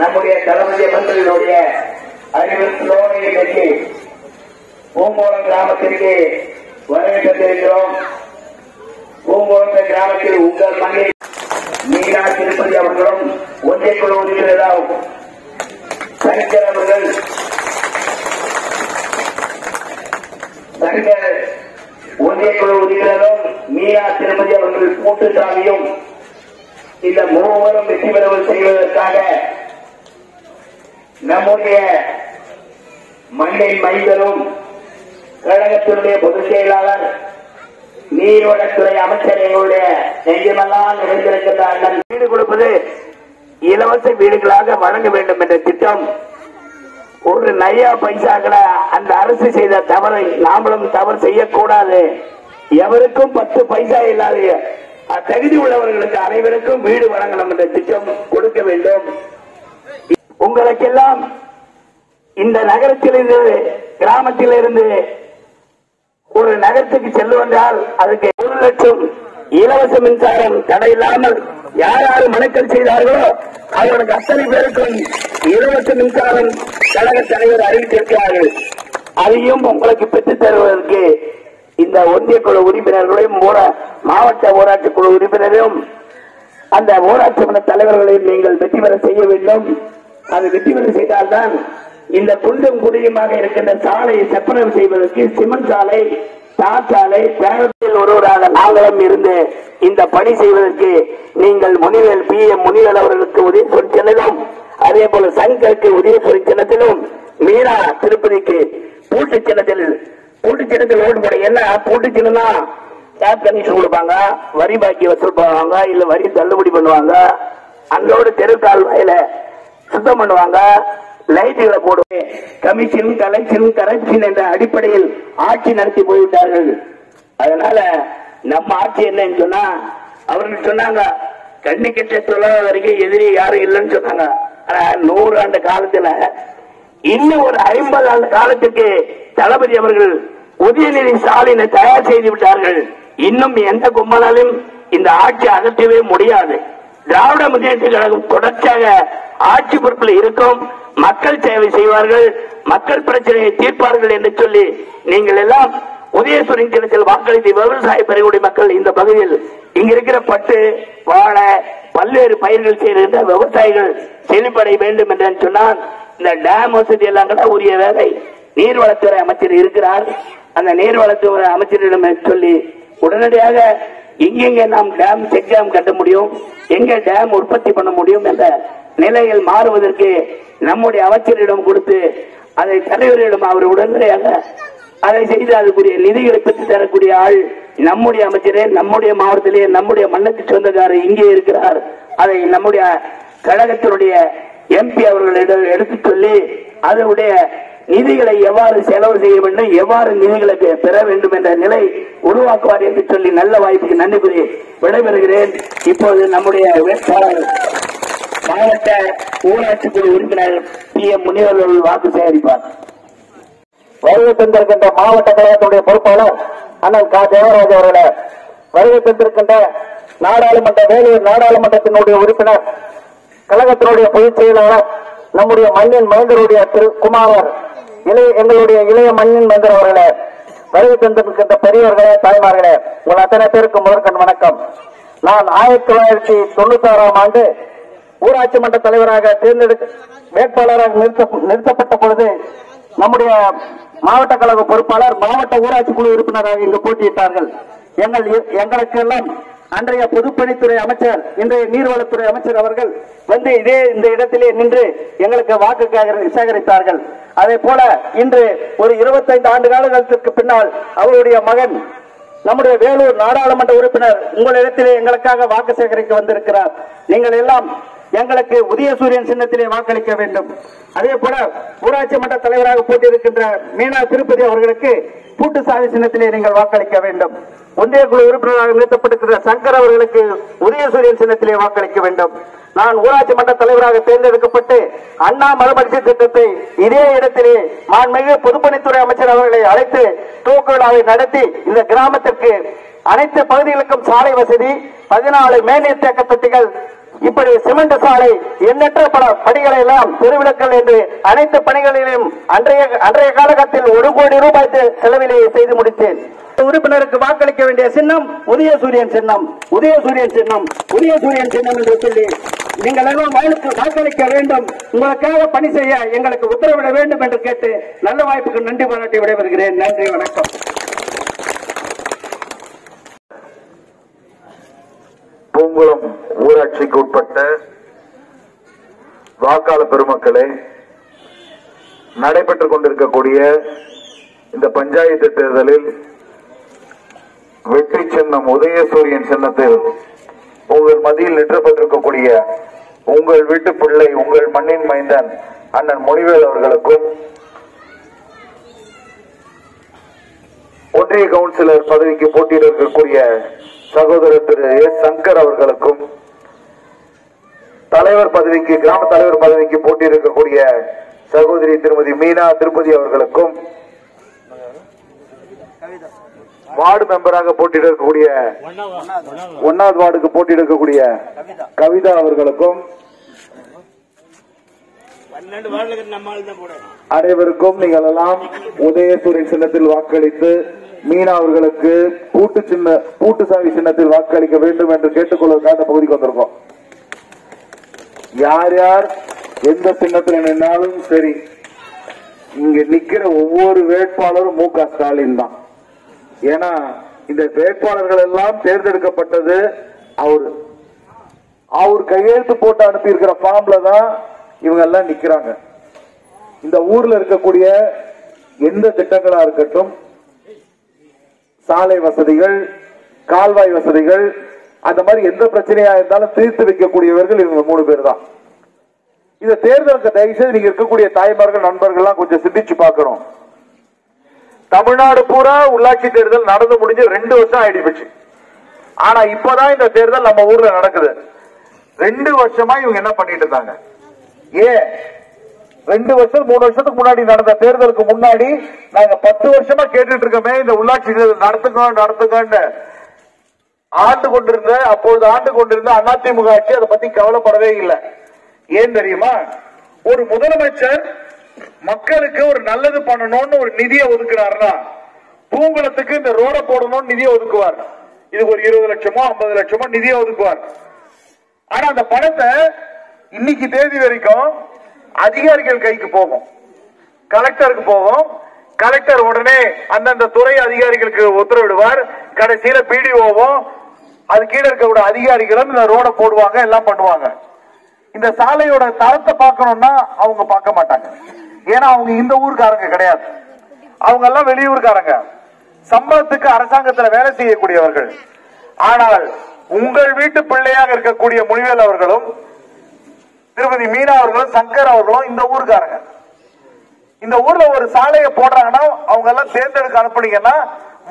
நம்முடைய தலைமை மந்திரியினுடைய அறிவிப்போடு இன்றைக்கு பூங்குளம் கிராமத்திற்கு வரவேற்றிருக்கிறோம். பூங்குளம் கிராமத்தில் உங்கள் மண்ணில் மீனா திருப்பதி அவர்களும் ஒன்றை குழு உறுப்பினராகும் சனிக்கர் அவர்கள் சனிக்கர் ஒன்றை குழு உறுப்பினரும் மீனா திருப்பதி அவர்கள் கூட்டுத்தாமியும் இந்த மூவரும் வெற்றி பெறவு செய்வதற்காக நம்முடைய மண்ணின் மைந்தரும் கழகத்தினுடைய பொதுச் செயலாளர் நீர்வளத்துறை அமைச்சர் எங்களுடைய நெஞ்சமெல்லாம் நிறைந்திருக்கின்ற அண்ணன் வீடு கொடுப்பது இலவச வீடுகளாக வழங்க வேண்டும் என்ற திட்டம் ஒரு நயா பைசாக்களை அந்த அரசு செய்த தவறை நாமளும் தவறு செய்யக்கூடாது. எவருக்கும் 10 பைசா இல்லாத தகுதி உள்ளவர்களுக்கு அனைவருக்கும் வீடு வழங்கலாம் என்ற திட்டம் கொடுக்க வேண்டும். உங்களுக்கெல்லாம் இந்த நகரத்திலிருந்து கிராமத்திலிருந்து ஒரு நகரத்துக்கு செல்லுவென்றால் அதுக்கு 1 லட்சம் இலவச மின்சாரம் தடையில்லாமல் யார் யார் மனுக்கள் செய்தார்களோ அவர்களுக்கு அத்தனை பேருக்கும் இலவச மின்சாரம் கழக தலைவர் அறிவித்திருக்கிறார்கள். அதையும் உங்களுக்கு பெற்றுத் தருவதற்கு இந்த ஒன்றிய குழு உறுப்பினர்களையும் மாவட்ட ஊராட்சி குழு உறுப்பினரையும் அந்த ஊராட்சி மன்ற தலைவர்களையும் நீங்கள் வெற்றி பெற செய்ய வேண்டும். அது வெற்றி பெற செய்தால்தான் இந்த குண்டும் குடியுமாக இருக்கின்ற சாலையை செப்பனை செய்வதற்கு சிமெண்ட் சாலை தார் சாலை பேரத்தில் ஒருவராக நாங்களும் இருந்து இந்த பணி செய்வதற்கு நீங்கள் முனிவேல் பி.எம். முனிவேல் அவர்களுக்கு உதவி பொருட்செனலும் அதே போல சங்கருக்கு உதவி பொருட்செனத்திலும் மீனா திருப்பதிக்கு பூட்டுச் சின்னத்தில் பூட்டுச்சின்னத்தில் ஓட்டு போட என்ன பூட்டுச்சின்னா டேப் கனெக்ஷன் கொடுப்பாங்க, வரி பாக்கி வசூல்பாங்க, இல்ல வரி தள்ளுபடி பண்ணுவாங்க, அந்தோடு தெருக்கால் வாயில சுத்தம் பண்ணுவாங்க, லைட்டுகளை போடுவேன். கமிஷன் கலெக்ஷன் கரெக்ஷன் என்ற அடிப்படையில் ஆட்சி நடத்தி போய்விட்டார்கள். அதனால நம்ம ஆட்சி என்னன்னு சொன்னா அவர்கள் சொன்னாங்க கண்ணு கிட்ட சொல்லாத வரைக்கும் எதிரி யாரும் இல்லைன்னு சொன்னாங்க. ஆனா 100 ஆண்டு காலத்துல இன்னும் ஒரு 50 ஆண்டு காலத்துக்கு தளபதி அவர்கள் உதயநிதி ஸ்டாலினை தயார் செய்து விட்டார்கள். இன்னும் எந்த கும்பலாலும் இந்த ஆட்சி அகற்றவே முடியாது. திராவிட முன்னேற்ற கழகம் தொடர்ச்சியாக ஆட்சி பொறுப்பில் இருக்கும். மக்கள் சேவை செய்வார்கள், மக்கள் பிரச்சனையை தீர்ப்பார்கள் என்று சொல்லி நீங்கள் எல்லாம் உதயசூரியன் சின்னத்தில் வாக்களித்து விவசாய பெருங்குடி மக்கள் இந்த பகுதியில் இங்கிருக்கிற பட்டு வாழை பல்வேறு பயிர்கள் செய்கின்ற விவசாயிகள் செழிப்படைய வேண்டும் என்று சொன்னால் இந்த டேம் வசதி எல்லாம் கூட உரிய வேலை நீர்வளத்துறை அமைச்சர் இருக்கிறார். அந்த நீர்வளத்துறை அமைச்சரிடம் சொல்லி உடனடியாக எங்கெங்க நாம் டேம் செக் டேம் கட்ட முடியும், எங்க டேம் உற்பத்தி பண்ண முடியும் என்ற நிலையில் மாறுவதற்கு நம்முடைய அமைச்சரிடம் கொடுத்து அதை தலைவரிடம் அவர் உடனடியாக அதை செய்து அதுக்குரிய நிதிகளை பெற்று தரக்கூடிய ஆள் நம்முடைய அமைச்சரே, நம்முடைய மாவட்டத்திலே நம்முடைய மன்னத்து சொந்தக்காரர் இங்கே இருக்கிறார். அதை நம்முடைய கழகத்தினுடைய எம்பி அவர்களிடம் எடுத்து சொல்லி அதனுடைய நிதிகளை எவ்வாறு செலவு செய்ய வேண்டும், எவ்வாறு நிதிகளை பெற வேண்டும் என்ற நிலை உருவாக்குவார் என்று சொல்லி நல்ல வாய்ப்புக்கு நன்றி கூறி விடைபெறுகிறேன். இப்போது நம்முடைய வேட்பாளர் மாவட்ட ஊராட்சி குழு உறுப்பினர் பி எம் முனிவர் வாக்கு சேகரிப்பார். வருகை தந்திருக்கின்ற மாவட்ட கழகத்தினுடைய பொறுப்பாளர் அண்ணன் கா. தேவராஜ் அவர்களை, வருகை தந்திருக்கின்ற நாடாளுமன்ற வேலூர் நாடாளுமன்றத்தினுடைய உறுப்பினர் கழகத்தினுடைய பொதுச் செயலாளர் நம்முடைய மண்ணின் மைந்தருடைய திரு குமாரர், எங்களுடைய இளைய மண்ணின் மைந்தர் அவர்களே, வருகை தந்திருக்கின்ற பெரியவர்களே, தாய்மார்களே, உங்கள் அத்தனை பேருக்கு முதற்கண் வணக்கம். நான் 1996 ஆண்டு ஊராட்சி மன்ற தலைவராக வேட்பாளராக நிறுத்தப்பட்ட பொழுது நம்முடைய மாவட்ட கழக பொறுப்பாளர் மாவட்ட ஊராட்சி குழு உறுப்பினராக இங்கு போட்டியிட்டார்கள். எங்களுக்கு எல்லாம் அன்றைய பொதுப்பணித்துறை அமைச்சர், இன்றைய நீர்வளத்துறை அமைச்சர் அவர்கள் வந்து இதே இந்த இடத்திலே நின்று எங்களுக்கு வாக்கு சேகரித்தார்கள். அதே போல இன்று ஒரு 25 ஆண்டு காலத்திற்கு பின்னால் அவருடைய மகன் நம்முடைய வேலூர் நாடாளுமன்ற உறுப்பினர் உங்களிடத்திலே எங்களுக்காக வாக்கு சேகரிக்க வந்திருக்கிறார். நீங்கள் எல்லாம் எங்களுக்கு உதயசூரியன் சின்னத்திலே வாக்களிக்க வேண்டும். அதே போல ஊராட்சி மன்ற தலைவராக போட்டியிருக்கின்ற மீனா திருப்பதி அவர்களுக்கு பூட்டுசாமி சின்னத்திலே நீங்கள் வாக்களிக்க வேண்டும். ஒன்றிய குழு உறுப்பினராக நிறுத்தப்பட்டிருக்கிற சங்கர் அவர்களுக்கு உதயசூரியன் சின்னத்திலே வாக்களிக்க வேண்டும். நான் ஊராட்சி மன்ற தலைவராக தேர்ந்தெடுக்கப்பட்டு அண்ணா மறுமலர்ச்சி திட்டத்தை இதே இடத்திலே மாண்புமிகு பொதுப்பணித்துறை அமைச்சர் அவர்களை அழைத்து தூக்கு விழாவை நடத்தி இந்த கிராமத்திற்கு அனைத்து பகுதிகளுக்கும் சாலை வசதி, 14 மேல்நீர் தேக்க தொட்டிகள், இப்படி சிமெண்ட் சாலை, எண்ணற்ற பல பணிகளை எல்லாம் பெருவிளக்கல் என்று அனைத்து பணிகளிலும் அன்றைய காலகட்டத்தில் 1 கோடி ரூபாய் செலவிலேயே செய்து முடித்தேன். உறுப்பினருக்கு வாக்களிக்க வேண்டிய சின்னம் உதயசூரியன் சின்னம், உதயசூரியன் சின்னம், உதயசூரியன் சின்னம் என்று சொல்லி நீங்கள் எல்லாம் வாக்களிக்க வேண்டும். உங்களுக்காக பணி செய்ய எங்களுக்கு உத்தரவிட வேண்டும் என்று கேட்டு நல்ல வாய்ப்புக்கு நன்றி பாராட்டி விடைபெறுகிறேன். நன்றி, வணக்கம். பூங்குளம் ஊராட்சிக்கு உட்பட்ட வாக்காளர் பெருமக்களே, நடைபெற்றுக் கொண்டிருக்கக்கூடிய இந்த பஞ்சாயத்து தேர்தலில் வெற்றி சின்னம் உதயசூரியன் சின்னத்தில் உங்கள் மத்தியில் நிறுத்தப்பட்டிருக்கக்கூடிய உங்கள் வீட்டு பிள்ளை, உங்கள் மண்ணின் மைந்தன் அண்ணன் முனிவேல் அவர்களுக்கும் ஒன்றிய கவுன்சிலர் பதவிக்கு போட்டியிட இருக்கக்கூடிய சகோதரர் திரு எஸ். சங்கர் அவர்களுக்கும் தலைவர் பதவிக்கு, கிராம தலைவர் பதவிக்கு போட்டியிருக்கக்கூடிய சகோதரி திருமதி மீனா திருப்பதி அவர்களுக்கும் வார்டு மெம்பராக போட்டியிடக்கூடிய 1வது வார்டுக்கு போட்டியிடக்கூடிய கவிதா அவர்களுக்கும் அனைவருக்கும் நீங்கள் எல்லாம் உதயசூரியன் சின்னத்தில் வாக்களித்து மீனா அவர்களுக்கு பூட்டுசாமி சின்னத்தில் வாக்களிக்க வேண்டும் என்று கேட்டுக்கொள்வதற்காக அந்த பகுதிக்கு வந்திருக்கோம். யார் யார் எந்த சின்னத்தில் நின்னாலும் சரி, இங்க நிக்கிற ஒவ்வொரு வேட்பாளரும் மு.க. ஸ்டாலின் தான். ஏன்னா இந்த வேட்பாளர்கள் எல்லாம் தேர்ந்தெடுக்கப்பட்டது அவர் கையெழுத்து போட்டு அனுப்பி இருக்கிற ஃபார்ம்ல தான் இவங்க எல்லாம் நிக்கிறாங்க. இந்த ஊர்ல இருக்கக்கூடிய எந்த திட்டங்களா இருக்கட்டும், சாலை வசதிகள், கால்வாய் வசதிகள், அந்த மாதிரி எந்த பிரச்சனையா இருந்தாலும் தீர்த்து வைக்கக்கூடியவர்கள் இவங்க 3 பேர் தான். இந்த தேர்தலுக்கு தயவுசெய்து நீங்க இருக்கக்கூடிய தாய்மார்கள், நண்பர்கள்லாம் கொஞ்சம் சிந்திச்சு பார்க்கணும். தமிழ்நாடு பூரா உள்ளாட்சி தேர்தல் நடந்து முடிஞ்சு 2 வருஷம் ஆயிடுச்சு. ஆனா இப்பதான் இந்த தேர்தல் நம்ம ஊர்ல நடக்குது. 2 வருஷமா இவங்க என்ன பண்ணிட்டு இருந்தாங்க? 3 வருஷத்துக்கு முன்னாடி நடந்த தேர்தலுக்கு முன்னாடி நாங்க 10 வருஷமா கேட்டுட்டு இருக்கோமே இந்த உள்ளாட்சி தேர்தல் நடத்துங்கன்னு. அப்போது ஆண்டு கொண்டிருந்த அதிமுக ஆட்சி அதை பத்தி கவலைப்படவே இல்லை. ஏன் தெரியுமா? ஒரு முதலமைச்சர் மக்களுக்கு ஒரு நல்லது பண்ணணும்னு ஒரு நிதியை ஒதுக்குறாருன்னா பூங்குளத்துக்கு இந்த ரோட போடணும் நிதியை ஒதுக்குவார். இதுக்கு ஒரு 20 லட்சமோ 50 லட்சமோ நிதியை ஒதுக்குவார். ஆனா அந்த பணத்தை இன்னைக்கு தேதி வரைக்கும் அதிகாரிகள் கைக்கு போகும், கலெக்டருக்கு போகும். கலெக்டர் உடனே அந்தந்த துறை அதிகாரிகளுக்கு உத்தரவிடுவார். கடைசியில பிடிஓவும் அது கீழே இருக்க அதிகாரிகளும் இந்த ரோட போடுவாங்க, எல்லாம் பண்ணுவாங்க. இந்த சாலையோட தரத்தை பார்க்கணும்னா அவங்க பார்க்க மாட்டாங்க. ஏன்னா அவங்க இந்த ஊருக்காரங்க கிடையாது, அவங்க எல்லாம் வெளியூருக்காரங்க, சம்பளத்துக்கு அரசாங்கத்தில் வேலை செய்யக்கூடியவர்கள். ஆனால் உங்கள் வீட்டு பிள்ளையாக இருக்கக்கூடிய முனிவேல் அவர்களும் திருமதி மீனா அவர்களும் சங்கர் அவர்களும் இந்த ஊருக்காரங்க. இந்த ஊர்ல ஒரு சாலையை போடுறாங்கன்னா அவங்க எல்லாம் தேர்ந்தெடுக்க அனுப்புனீங்கன்னா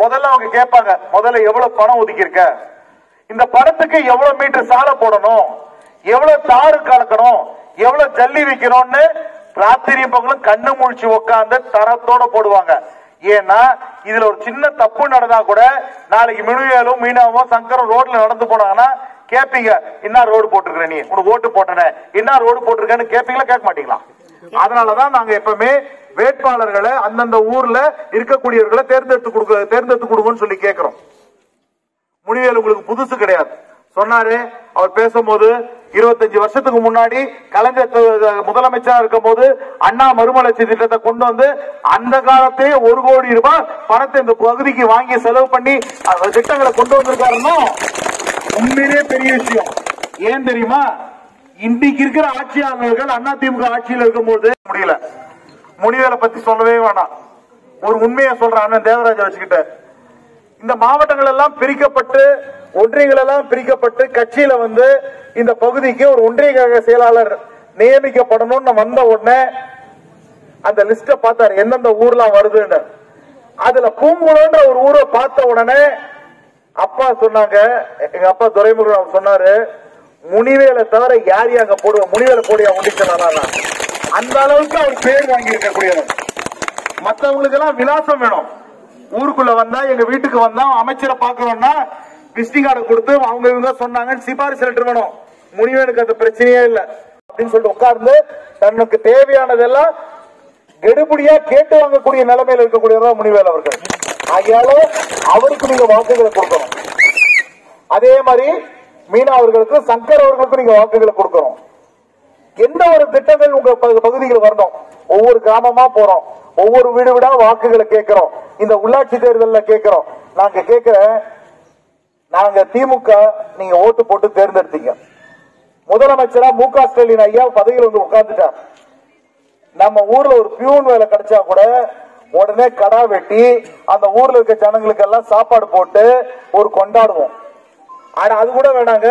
முதல்ல அவங்க கேட்பாங்க, முதல்ல எவ்வளவு பணம் ஒதுக்கி இருக்க, இந்த பணத்துக்கு எவ்வளவு மீட்டர் சாலை போடணும், எவ்வளவு தாறு கலக்கணும், எவ்வளவு ஜல்லி வைக்கணும்னு ராத்திரி பகலும் கண்ணு முழிச்சு உட்காந்து தரத்தோட போடுவாங்க. ஏன்னா இதுல ஒரு சின்ன தப்பு நடந்தா கூட நாளைக்கு மினுவேலும் மீனாவும் சங்கரும் ரோட்ல நடந்து போனாங்கன்னா கேப்பீங்க, என்ன ரோடு போட்டிருக்கிற, நீ உனக்கு ஓட்டு போட்டன, என்ன ரோடு போட்டிருக்கேன்னு கேப்பீங்களா? கேட்க மாட்டீங்களா? அதனாலதான் நாங்க எப்பவுமே வேட்பாளர்களை அந்தந்த ஊர்ல இருக்கக்கூடியவர்களை தேர்ந்தெடுத்து கொடுங்கன்னு சொல்லி கேட்கிறோம். முனிவேல் உங்களுக்கு புதுசு கிடையாது. சொன்னாரு அவர் பேசும்போது, 25 வருஷத்துக்கு முன்னாடி கலைஞர் முதலமைச்சராக இருக்கும் போது அண்ணா மறுமலர்ச்சி திட்டத்தை கொண்டு வந்து அந்த காலத்தே 1 கோடி ரூபாய் பணத்தை இந்த பகுதிக்கு வாங்கி செலவு பண்ணி திட்டங்களை கொண்டு வந்திருக்காருன்னா உண்மையிலே பெரிய விஷயம். ஏன் தெரியுமா? இன்னைக்கு இருக்கிற ஆட்சியாளர்கள் அதிமுக ஆட்சியில் இருக்கும் போது முடியல. முனிவேலை பத்தி சொல்லவே வேணாம். ஒரு உண்மையை சொல்றான் தேவராஜ் வச்சுக்கிட்ட. இந்த மாவட்டங்கள் எல்லாம் பிரிக்கப்பட்டு, ஒன்றியங்கள் எல்லாம் பிரிக்கப்பட்டு கட்சியில வந்து இந்த பகுதிக்கு ஒரு ஒன்றிய கழக செயலாளர் நியமிக்கப்படணும்னு வந்த உடனே அந்த லிஸ்ட பார்த்தாரு, எந்தெந்த ஊர்லாம் வருதுன்னு. அதுல பூங்குளம்ன்ற ஒரு ஊரை பார்த்த உடனே அப்பா சொன்னாங்க, எங்க அப்பா துரைமுருகன் அவர் சொன்னாரு, முனிவேலை தவிர யார் அங்க போடுவா, முனிவேலை போடியா முடிச்சனால. அந்த அளவுக்கு அவர் பேர் வாங்கி இருக்கக்கூடியவர். மற்றவங்களுக்கு எல்லாம் விலாசம் வேணும். ஊருக்குள்ள வந்தா, எங்க வீட்டுக்கு வந்தா அமைச்சரை பார்க்கணும்னா விசிட்டிங் கார்டு கொடுத்து அவங்க இவங்க சொன்னாங்க சிபாரிசு லெட்டர் வேணும். முனிவேலுக்கு அந்த பிரச்சனையே இல்லை அப்படின்னு சொல்லிட்டு உட்கார்ந்து தனக்கு தேவையானதெல்லாம் கெடுபடியா கேட்டு வாங்கக்கூடிய நிலைமையில இருக்கக்கூடியதான் முனிவேல் அவர்கள். ஆகையால அவருக்கு நீங்க வாக்குகளை கொடுக்கணும். அதே மாதிரி மீனா அவர்களுக்கு சங்கர் அவர்களுக்கும் நீங்க வாக்குகளை கொடுக்கணும். எந்த ஒரு திட்டங்கள் உங்க பகுதியில் வரணும், ஒவ்வொரு கிராமமா போறோம், ஒவ்வொரு வீடு வீடா வாக்குகளை கேட்கிறோம், இந்த உள்ளாட்சி தேர்தலில் கேட்கிறோம். நாங்க கேட்கிற நாங்க திமுக நீங்க ஓட்டு போட்டு தேர்ந்தெடுத்தீங்க. முதலமைச்சரா மு.க. ஸ்டாலின் ஐயா பதவியில் வந்து உட்கார்ந்துட்டார். நம்ம ஊர்ல ஒரு பியூன் வேலை கிடைச்சா கூட உடனே கடா வெட்டி அந்த ஊர்ல இருக்க ஜனங்களுக்கு எல்லாம் சாப்பாடு போட்டு ஒரு கொண்டாடுவோம். ஆனா அது கூட வேணாங்க,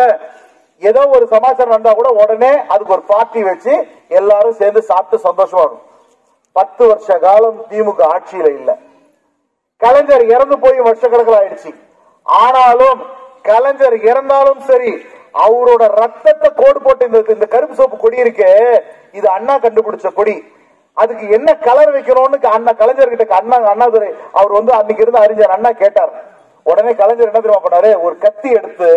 ஏதோ ஒரு சமாச்சாரம் வந்தா கூட உடனே அதுக்கு ஒரு பார்ட்டி வச்சு எல்லாரும் சேர்ந்து சாப்பிட்டு சந்தோஷமா இருக்கும். 10 வருஷ காலம் திமுக ஆட்சியில இல்ல. கலைஞர் இறந்து போய் வருஷக்கணக்கில் ஆயிடுச்சு. ஆனாலும் கலைஞர் இறந்தாலும் சரி, அவரோட ரத்தத்தை கோடு போட்டு இந்த கருப்பு சோப்பு கொடி இருக்கு, இது அண்ணா கண்டுபிடிச்ச கொடி. அதுக்கு என்ன கலர் வைக்கணும்னு அண்ணா கலைஞர்கிட்ட அண்ணாதுரை அவர் வந்து அன்னைக்கு இருந்து அறிஞர் அண்ணா கேட்டார். உடனே கலைஞர் என்ன தெரியுமா பண்ணாரு, ஒரு கத்தி எடுத்து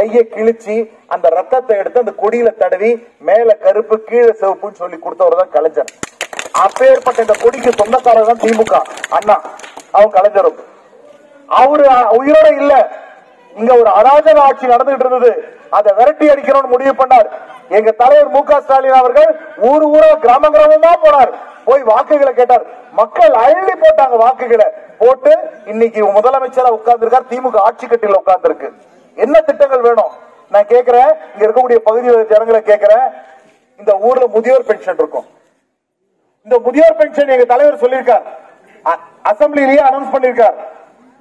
கையை கிழிச்சு அந்த ரத்தத்தை எடுத்து அந்த கொடியில தடவி மேல கருப்பு கீழே சிவப்புன்னு சொல்லி கொடுத்தவர் தான் கலைஞர். அப்பேற்பட்ட இந்த கொடிக்கு சொந்தக்காரர் தான் திமுக அண்ணா. அவன் கலைஞரும் அவரு உயிரோட இல்ல. இங்க ஒரு அராஜக ஆட்சி நடந்துட்டு இருந்தது, அதை விரட்டி அடிக்கணும்னு முடிவு பண்ணார் எங்க தலைவர் மு.க. ஸ்டாலின் அவர்கள். ஊர் ஊரா கிராம கிராமமா போனார், போய் வாக்குகளை கேட்டார். மக்கள் அள்ளி போட்டாங்க, வாக்குகளை போட்டு இன்னைக்கு முதலமைச்சரா உட்கார்ந்து இருக்கார். திமுக ஆட்சி கட்டில உட்கார்ந்து இருக்கு. என்ன திட்டங்கள் வேணும் நான் கேட்கிறேன், இங்க இருக்கக்கூடிய பகுதி ஜனங்களை கேட்கிறேன். இந்த ஊர்ல முதியோர் பென்ஷன் இருக்கும். இந்த முதியோர் பென்ஷன் எங்க தலைவர் சொல்லியிருக்கார், அசம்பிளிலேயே அனௌன்ஸ் பண்ணியிருக்கார்,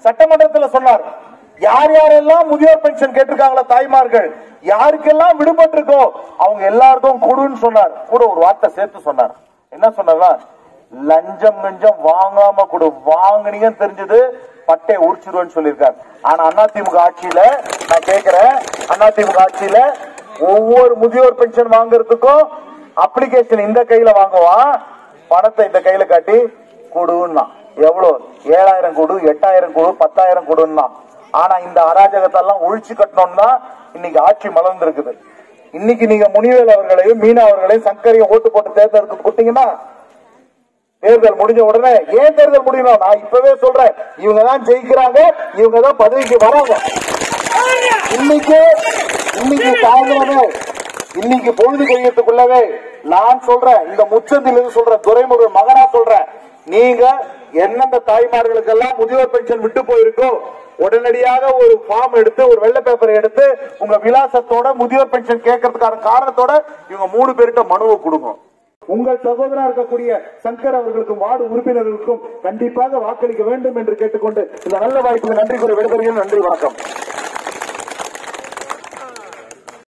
சட்டமன்றத்தில் சொன்னார். யார் யாரெல்லாம் முதியோர் பென்ஷன் கேட்டிருக்காங்களா தாய்மார்கள், யாருக்கெல்லாம் விடுபட்டு இருக்கோ அவங்க எல்லாருக்கும் கொடுன்னு சொன்னார். கூட ஒரு வார்த்தை சேர்த்து சொன்னார். என்ன சொன்னார்? லஞ்சம் லஞ்சம் வாங்காம கொடு, வாங்கினீங்க தெரிஞ்சது பட்டை உரிச்சிருவேன்னு சொல்லியிருக்காரு. ஆனா அதிமுக ஆட்சியில நான் கேட்கிறேன், அதிமுக ஆட்சியில ஒவ்வொரு முதியோர் பென்ஷன் வாங்குறதுக்கும் அப்ளிகேஷன் இந்த கையில வாங்குவா, பணத்தை இந்த கையில காட்டி கொடுன்னா எவ்வளவு 7,000 கோடி 8,000 கோடி 10,000 கோடின்னா. ஆனா இந்த அராஜகத்தை எல்லாம் ஒழிச்சு கட்டணும்னா இன்னைக்கு ஆட்சி மலர்ந்து இருக்குது. இன்னைக்கு நீங்க முனிவேல் அவர்களையும் மீனா அவர்களையும் சங்கரையும் ஓட்டு போட்டு தேர்ந்தெடுத்து கொடுத்தீங்கன்னா தேர்தல் முடிஞ்ச உடனே, ஏன் தேர்தல் முடியணும், நான் இப்பவே சொல்றேன், இவங்கதான் ஜெயிக்கிறாங்க, இவங்கதான் பதவிக்கு வராங்க. இன்னைக்கு தாழ்ந்தவனே இன்னைக்கு பொழுது கையத்துக்குள்ளவே நான் சொல்றேன், இந்த முச்சத்திலிருந்து சொல்றேன், துரைமுருகன் மகனா சொல்றேன், நீங்க எந்தெந்த தாய்மார்களுக்கு எல்லாம் முதியோர் பென்ஷன் விட்டு போயிருக்கோ உடனடியாக ஒரு ஃபார்ம் எடுத்து ஒரு வெள்ளை பேப்பரை எடுத்து உங்க விலாசத்தோட முதியோர் பென்ஷன் கேட்கறதுக்கான காரணத்தோட இவங்க 3 பேர்கிட்ட மனுவை கொடுங்க. உங்கள் சகோதரா இருக்கக்கூடிய சங்கர் அவர்களுக்கும் வார்டு உறுப்பினர்களுக்கும் கண்டிப்பாக வாக்களிக்க வேண்டும் என்று கேட்டுக்கொண்டு இந்த நல்ல வாய்ப்புக்கு நன்றி கூறி விடைபெறுகிறேன். நன்றி, வணக்கம்.